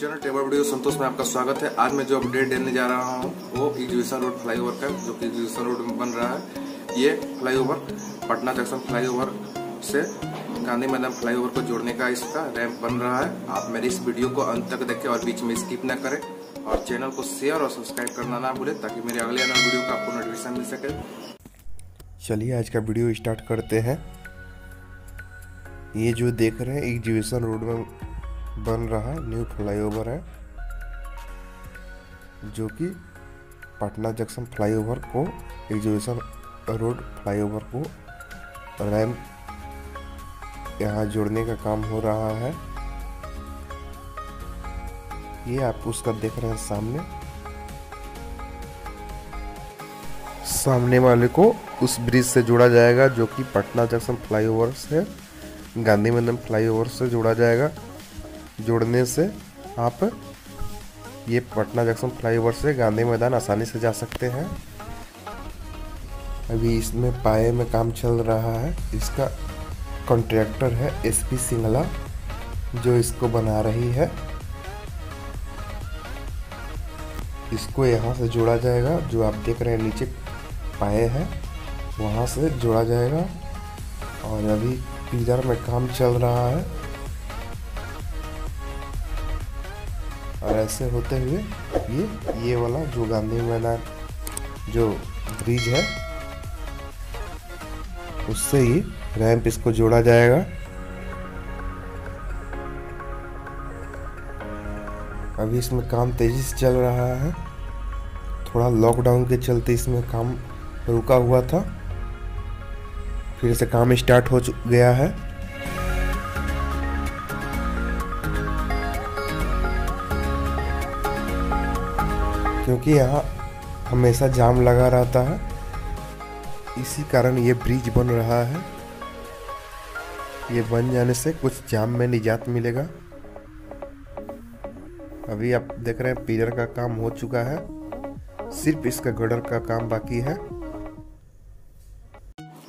Channel table video संतोष में आपका स्वागत है। आज मैं जो अपडेट देने जा रहा हूँ वो एग्जीबिशन रोड फ्लाईओवर का, जो कि एग्जीबिशन रोड में बन रहा है। ये फ्लाईओवर पटना जंक्शन फ्लाईओवर से गांधी मैदान फ्लाईओवर को जोड़ने का इसका रैंप बन रहा है। आप मेरी इस वीडियो को अंत तक देखें और बीच में स्किप न करें, और चैनल को शेयर और सब्सक्राइब करना ना भूलें ताकि मेरे अगले आने वाले वीडियो का आपको नोटिफिकेशन मिल सके। चलिए आज का वीडियो स्टार्ट करते हैं। ये जो देख रहे हैं एग्जीबिशन रोड में बन रहा है न्यू फ्लाईओवर है, जो कि पटना जंक्शन फ्लाईओवर को एग्जीबिशन रोड फ्लाईओवर को रैंप यहाँ जोड़ने का काम हो रहा है। ये आप उसका देख रहे हैं, सामने वाले को उस ब्रिज से जोड़ा जाएगा जो कि पटना जंक्शन फ्लाईओवर से गांधी मैदान फ्लाईओवर से जोड़ा जाएगा। जोड़ने से आप ये पटना जंक्शन फ्लाईओवर से गांधी मैदान आसानी से जा सकते हैं। अभी इसमें पाए में काम चल रहा है। इसका कॉन्ट्रैक्टर है SP सिंगला, जो इसको बना रही है। इसको यहाँ से जोड़ा जाएगा, जो आप देख रहे हैं नीचे पाए हैं वहाँ से जोड़ा जाएगा। और अभी पिलर में काम चल रहा है, और ऐसे होते हुए ये वाला जो गांधी मैदान जो ब्रिज है उससे ही रैंप इसको जोड़ा जाएगा। अभी इसमें काम तेजी से चल रहा है। थोड़ा लॉकडाउन के चलते इसमें काम रुका हुआ था, फिर से काम स्टार्ट हो गया है। क्योंकि यहाँ हमेशा जाम लगा रहता है, इसी कारण ये ब्रिज बन रहा है। ये बन जाने से कुछ जाम में निजात मिलेगा। अभी आप देख रहे हैं पिलर का काम हो चुका है, सिर्फ इसका गर्डर का काम बाकी है।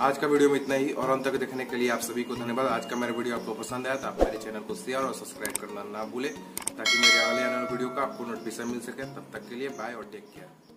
आज का वीडियो में इतना ही, और अंत तक देखने के लिए आप सभी को धन्यवाद। आज का मेरा वीडियो आपको पसंद आया तो आप मेरे चैनल को शेयर और सब्सक्राइब करना ना भूलें ताकि मेरे अगले आने वाले वीडियो का आपको नोटिफिकेशन मिल सके। तब तक के लिए बाय और टेक केयर।